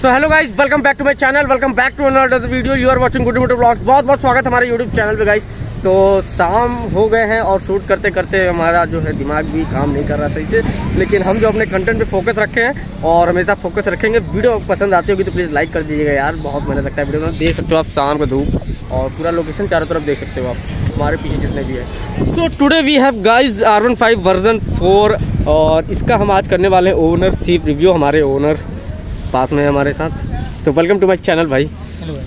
So hello guys, welcome back to my channel, welcome back to another video. You are watching Guddu moto vlogs. बहुत बहुत स्वागत हमारे YouTube channel पे guys. तो शाम हो गए हैं और शूट करते करते हमारा जो है दिमाग भी काम नहीं कर रहा सही से, लेकिन हम जो अपने कंटेंट पे फोकस रखे हैं और हमेशा फोकस रखेंगे। वीडियो पसंद आती होगी तो प्लीज़ लाइक कर दीजिएगा यार, बहुत मेहनत लगता है वीडियो में। देख सकते हो आप शाम को धूप और पूरा लोकेशन चारों तरफ देख सकते हो आप, हमारे पीछे जितने भी है। So today we have guys R15 version 4 और इसका हम आज करने वाले हैं ओनरशिप रिव्यू। हमारे ओनर पास में हमारे साथ। तो वेलकम टू माय चैनल भाई।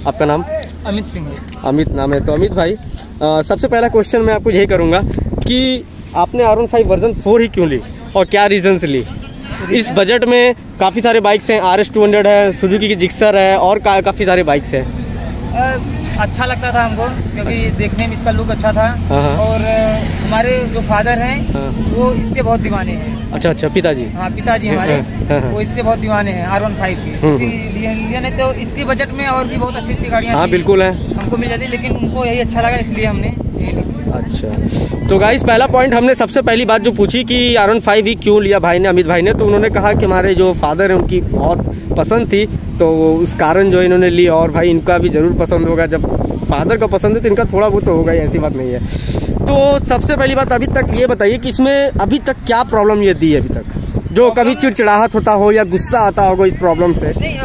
आपका नाम? अमित सिंह है। अमित नाम है। तो अमित भाई, सबसे पहला क्वेश्चन मैं आपको यही करूंगा कि आपने R15 वर्जन 4 ही क्यों ली और क्या रीज़न से ली? इस बजट में काफ़ी सारे बाइक्स हैं, RS 200 है, सुजुकी की जिक्सर है और काफ़ी सारे बाइक्स हैं। अच्छा लगता था हमको क्योंकि देखने में इसका लुक अच्छा था और हमारे जो फादर हैं वो इसके बहुत दीवाने हैं। अच्छा अच्छा, पिताजी? हाँ पिताजी हमारे वो इसके बहुत दीवाने हैं R15 के, इसीलिए नहीं तो इसके बजट में और भी बहुत अच्छी अच्छी गाड़ियाँ हाँ बिल्कुल हैं हमको मिल जाती, लेकिन उनको यही अच्छा लगा इसलिए हमने यही लिया। अच्छा, तो गाइस पहला पॉइंट हमने सबसे पहली बात जो पूछी कि R15 ही क्यों लिया भाई ने, अमित भाई ने, तो उन्होंने कहा कि हमारे जो फादर हैं उनकी बहुत पसंद थी तो उस कारण जो इन्होंने ली। और भाई इनका भी ज़रूर पसंद होगा, जब फादर का पसंद है तो इनका थोड़ा बहुत तो होगा, ऐसी बात नहीं है। तो सबसे पहली बात अभी तक ये बताइए कि इसमें अभी तक क्या प्रॉब्लम ये दी है अभी तक, जो कभी चिड़चिड़ाहट होता हो या गुस्सा आता होगा इस प्रॉब्लम से? नहीं,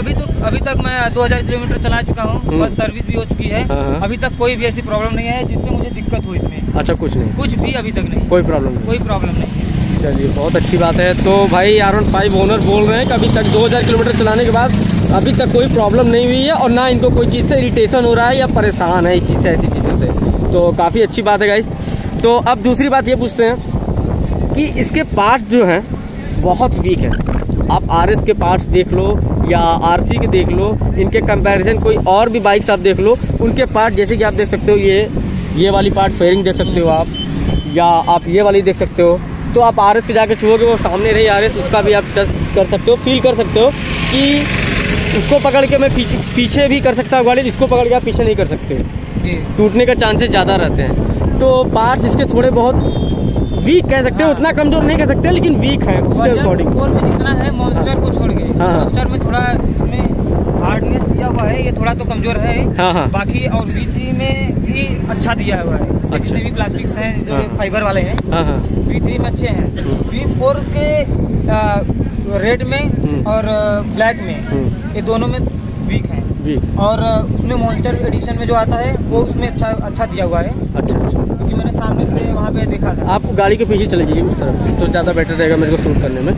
अभी तक मैं 2000 किलोमीटर चला चुका हूँ, बस सर्विस भी हो चुकी है, अभी तक कोई भी ऐसी प्रॉब्लम नहीं है जिससे मुझे दिक्कत हो इसमें। अच्छा, कुछ नहीं? कुछ भी अभी तक नहीं, कोई प्रॉब्लम नहीं। चलिए, बहुत अच्छी बात है। तो भाई R15 ओनर बोल रहे हैं कि अभी तक 2000 किलोमीटर चलाने के बाद अभी तक कोई प्रॉब्लम नहीं हुई है और ना इनको कोई चीज़ से इरिटेशन हो रहा है या परेशान है इस चीज़ से, ऐसी चीज़ों से। तो काफ़ी अच्छी बात है गाइस। तो अब दूसरी बात ये पूछते हैं कि इसके पार्ट्स जो हैं बहुत वीक है। आप RS के पार्ट्स देख लो या RC के देख लो, इनके कंपैरिजन कोई और भी बाइक्स आप देख लो, उनके पार्ट जैसे कि आप देख सकते हो ये वाली पार्ट फेयरिंग देख सकते हो आप, या आप ये वाली देख सकते हो। तो आप RS के जाके छुओगे वो सामने रही RS, उसका भी आप टच कर सकते हो, फील कर सकते हो कि उसको पकड़ के मैं पीछे भी कर सकता हूँ गाड़ी, इसको पकड़ के आप पीछे नहीं कर सकते, टूटने का चांसेस ज़्यादा रहते हैं। तो पार्ट्स इसके थोड़े बहुत वीक कह सकते हैं, उतना कमजोर नहीं कह सकते लेकिन वीक है उसके अकॉर्डिंग। में जितना है मॉन्स्टर को छोड़ के, मॉन्स्टर में थोड़ा हार्डनेस दिया हुआ है, ये थोड़ा तो कमजोर है। हाँ। बाकी और V3 में भी अच्छा दिया हुआ है। अच्छा। भी प्लास्टिक्स हैं जो फाइबर वाले हैं। हाँ। V3 में अच्छे हैं। V4 के रेड में और ब्लैक में, ये दोनों में वीक है। और उसमें मॉन्स्टर एडिशन में जो आता है वो उसमें अच्छा दिया हुआ है। अच्छा अच्छा, क्योंकि मैंने सामने से वहाँ पे देखा था। आप गाड़ी के पीछे चले जाइए उस तरफ से, तो ज़्यादा बेटर रहेगा मेरे को शूट करने में।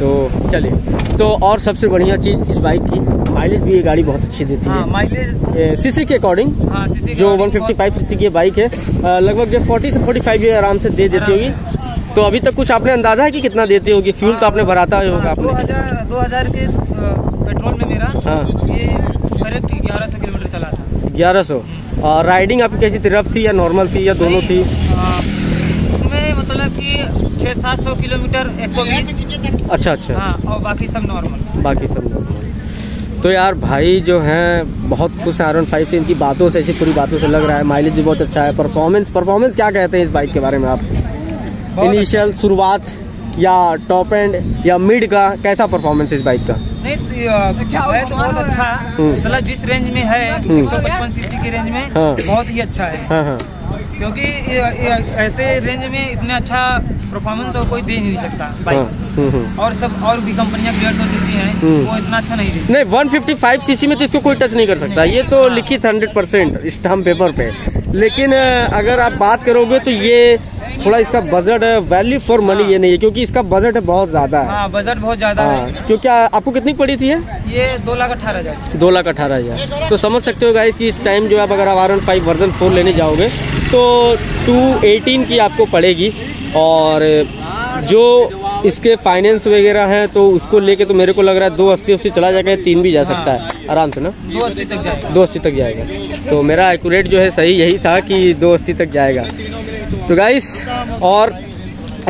तो चलिए, तो और सबसे बढ़िया चीज़ इस बाइक की माइलेज भी, ये गाड़ी बहुत अच्छी देती है माइलेज सीसी के अकॉर्डिंग। हाँ, सीसी जो 155 सीसी की बाइक है लगभग जो 40 से 45 ये आराम से दे देती होगी। तो अभी तक कुछ आपने अंदाजा है कि कितना देती होगी? फ्यूल तो आपने भराता होगा आपने। 2000 के पेट्रोल में मेरा ये करेक्ट 1100 किलोमीटर चला था। 1100। और राइडिंग आपकी कैसी थी, रफ थी या नॉर्मल थी या दोनों थी? उसमें मतलब कि 600-700 किलोमीटर 120। अच्छा अच्छा। हाँ, और बाकी सब नॉर्मल। तो यार भाई जो हैं बहुत खुश हैं R15 से, इनकी बातों से, ऐसी पूरी बातों से लग रहा है। माइलेज भी बहुत अच्छा है। परफॉर्मेंस क्या कहते हैं इस बाइक के बारे में आप? इनिशियल शुरुआत या टॉप एंड या मिड का कैसा परफॉर्मेंस इस बाइक का? नहीं, क्या है तो बहुत अच्छा, मतलब जिस रेंज में है 155 सीसी की रेंज में बहुत ही अच्छा है। क्योंकि ऐसे रेंज में इतना अच्छा परफॉर्मेंस और कोई दे नहीं सकता बाइक। और सब और भी कंपनियां 150 सीसी हैं वो इतना अच्छा नहीं देती। नहीं, 155 सीसी में तो इसको कोई टच नहीं कर सकता, ये तो लिखित 100% स्टाम्प पेपर पे। लेकिन अगर आप बात करोगे तो ये थोड़ा इसका बजट है, वैल्यू फॉर मनी ये नहीं है क्योंकि इसका बजट बहुत ज्यादा है। हाँ, बजट बहुत ज्यादा है। क्योंकि आपको कितनी पड़ी थी ये? 2,18,000। 2,18,000। तो समझ सकते हो गाइस कि इस टाइम जो आप अगर R15 वर्जन 4 लेने जाओगे तो 218 की आपको पड़ेगी। और जो इसके फाइनेंस वगैरह हैं तो उसको लेके तो मेरे को लग रहा है 280 चला जाएगा, 3 भी जा सकता है आराम से ना, 280 तक जाएगा। 280 तक जाएगा, तो मेरा एक्यूरेट जो है सही यही था कि 280 तक जाएगा। तो गाइस और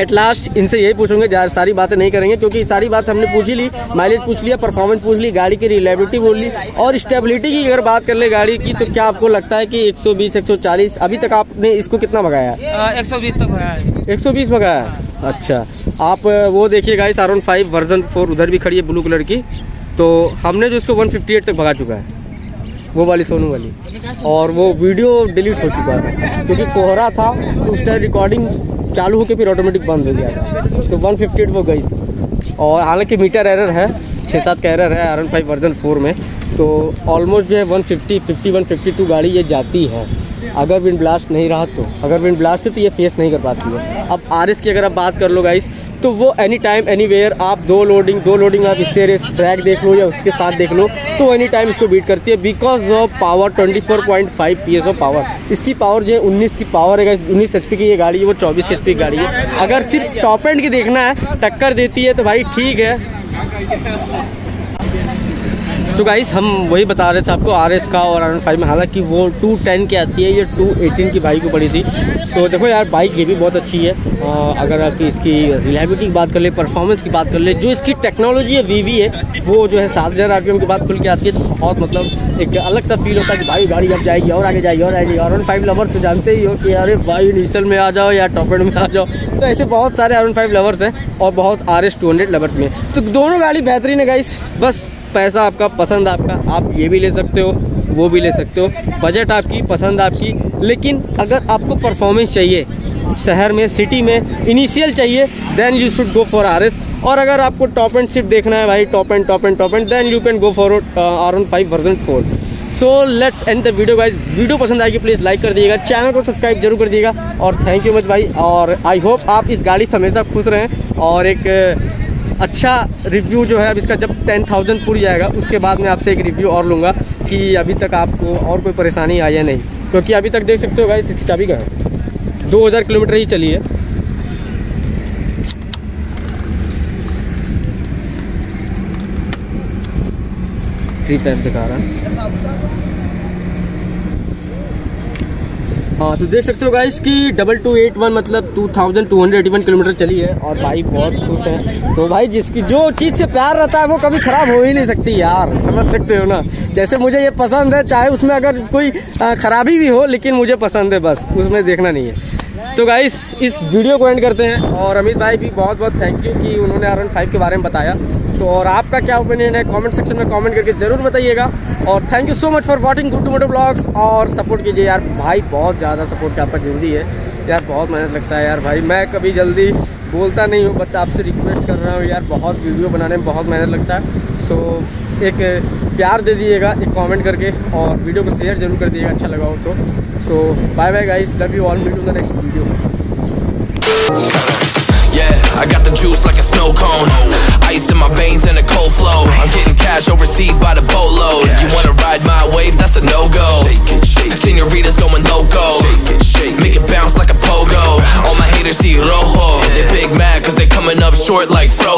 एट लास्ट इनसे यही पूछूंगे, ज़्यादा सारी बातें नहीं करेंगे क्योंकि सारी बात हमने पूछ ही ली, माइलेज पूछ लिया, परफॉर्मेंस पूछ ली, गाड़ी की रिलायबिलिटी बोल ली। और स्टेबिलिटी की अगर बात कर ले गाड़ी की, तो क्या आपको लगता है कि 120-140 अभी तक आपने इसको कितना भगाया? 120 तक भगाया है। 120 भगाया है। अच्छा, आप वो देखिए गाइस R15 वर्जन 4 उधर भी खड़ी है ब्लू कलर की। तो हमने जो इसको 158 तक भगा चुका है, वो वाली सोनू वाली, और वो वीडियो डिलीट हो चुका था क्योंकि कोहरा था तो उस टाइम रिकॉर्डिंग चालू होकर फिर ऑटोमेटिक बंद हो गया था। तो 158 वो गई थी, और हालांकि मीटर एरर है, 6-7 का एरर है R15 वर्जन 4 में। तो ऑलमोस्ट जो है 150, 152 गाड़ी ये जाती है अगर विंड ब्लास्ट नहीं रहा तो। अगर विंड ब्लास्ट है तो ये फेस नहीं कर पाती है। अब RS की अगर आप बात कर लो गाइस, तो वो एनी टाइम एनी वेयर, आप दो लोडिंग आप इससे रेस ट्रैक देख लो या उसके साथ देख लो, तो एनी टाइम इसको बीट करती है बिकॉज ऑफ पावर। 24.5 PS ऑफ पावर इसकी पावर जो है, 19 की पावर है, 19 HP की ये गाड़ी है, वो 24 HP की गाड़ी है। अगर सिर्फ टॉप एंड की देखना है, टक्कर देती है तो भाई ठीक है। तो गाइस हम वही बता रहे थे आपको RS का और R15 में, हालांकि वो 210 की आती है, ये 218 की बाइक पड़ी थी। तो देखो यार बाइक ये भी बहुत अच्छी है। अगर आप इसकी रिलायबिलिटी की बात कर ले, परफॉर्मेंस की बात कर ले, जो इसकी टेक्नोलॉजी है वीवी है, वो जो है 7000 RPM के बाद खुल के आती है। तो बहुत मतलब एक अलग सा फील होता है कि भाई गाड़ी अब जाएगी और आगे जाएगी और आगे जाएगी। R15 लवर तो जानते ही हो कि अरे भाई इनिशियल में आ जाओ या टॉप एंड में आ जाओ। तो ऐसे बहुत सारे R15 लवर्स हैं और बहुत RS 200 लवर्स में। तो दोनों गाड़ी बेहतरीन है गाइस, बस पैसा आपका, पसंद आपका, आप ये भी ले सकते हो, वो भी ले सकते हो, बजट आपकी, पसंद आपकी। लेकिन अगर आपको परफॉर्मेंस चाहिए शहर में, सिटी में, इनिशियल चाहिए, then you should go for RS। और अगर आपको टॉप एंड सिर्फ देखना है भाई, top end, then you can go for R15 version 4। So let's end the video guys. वीडियो पसंद आएगी प्लीज़ लाइक कर दिएगा, चैनल को सब्सक्राइब जरूर कर दिएगा, और थैंक यू मच भाई। और आई होप आप इस गाड़ी से हमेशा खुश रहें, और एक अच्छा रिव्यू जो है, अब इसका जब 10,000 पूरी जाएगा उसके बाद मैं आपसे एक रिव्यू और लूँगा कि अभी तक आपको और कोई परेशानी आई या नहीं। क्योंकि अभी तक देख सकते हो गाइस इसकी चाबी का 2000 किलोमीटर ही चली है। रिपैप दिखा रहा हाँ, तो देख सकते हो गाइस कि 2281 मतलब 2281 किलोमीटर चली है, और भाई बहुत खुश है। तो भाई जिसकी जो चीज़ से प्यार रहता है वो कभी ख़राब हो ही नहीं सकती यार, समझ सकते हो ना। जैसे मुझे ये पसंद है, चाहे उसमें अगर कोई ख़राबी भी हो, लेकिन मुझे पसंद है, बस उसमें देखना नहीं है। तो गाइस इस वीडियो को एंड करते हैं, और अमित भाई भी बहुत बहुत थैंक यू कि उन्होंने R15 के बारे में बताया। तो और आपका क्या ओपिनियन है कमेंट सेक्शन में कमेंट करके ज़रूर बताइएगा, और thank you so much for watching Guddu moto vlogs. और सपोर्ट कीजिए यार भाई, बहुत ज़्यादा सपोर्ट आपका ज़रूरी है यार, बहुत मेहनत लगता है यार भाई। मैं कभी जल्दी बोलता नहीं हूँ, बट आपसे रिक्वेस्ट कर रहा हूँ यार, बहुत वीडियो बनाने में बहुत मेहनत लगता है। सो एक प्यार दे दीजिएगा, एक कमेंट करके, और वीडियो को शेयर जरूर कर दीजिएगा अच्छा लगा हो तो। So bye bye guys, love you all, meet in the next video. Yeah, I got the juice like a snow cone. Ice in my veins and a cold flow. I'm getting cash overseas by the boatload. You wanna ride my wave? That's a no-go. Senoritas going loco. Make it bounce like a pogo. All my haters see rojo. They big mad cause they coming up short like Frodo.